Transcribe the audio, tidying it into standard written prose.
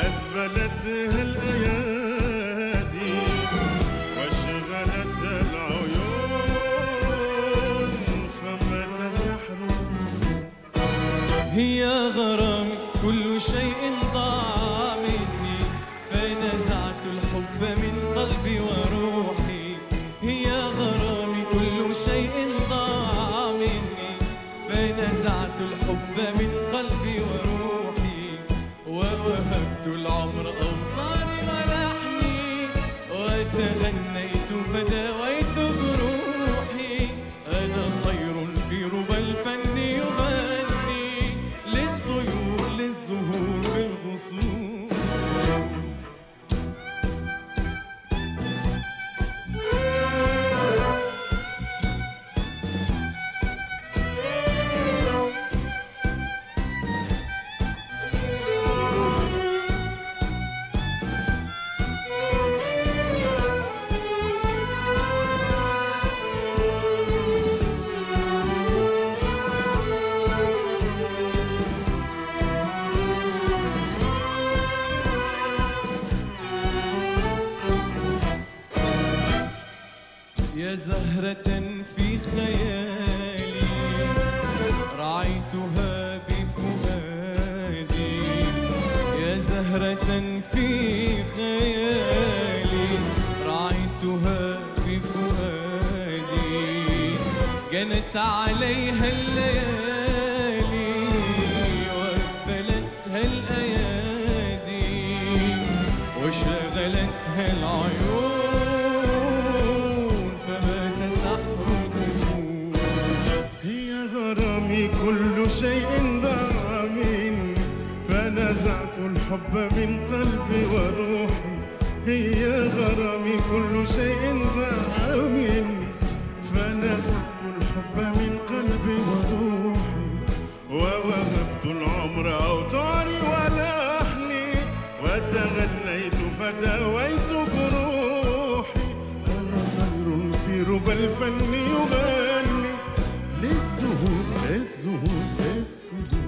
أذبلتها الأيادي وشغلت العيون فمات سحر. هي غرام كل شيء ضاع مني فنزعت الحب من قلبي وروحي. هي غرامي كل شيء ضاع مني فنزعت الحب من قلبي وروحي ووهبت العمر أوطاني ولحني وتغنيت فداويت جروحي. أنا طير في ربى الفن يغني للطيور للزهور بالغصون. يا زهرة في خيالي رعيتها بفؤادي. يا زهرة في خيالي رعيتها بفؤادي. جنت عليها الليالي وأقبلتها الأيادي وشغلتها العيون. كل شيء ضاع مني فنزعت الحب من قلبي وروحي. هي غرامي كل شيء ضاع مني فنزعت الحب من قلبي وروحي ووهبت العمر أوتاري ولحني وتغنيت فداويت بروحي. أنا طير في ربى الفن يغني للزهور.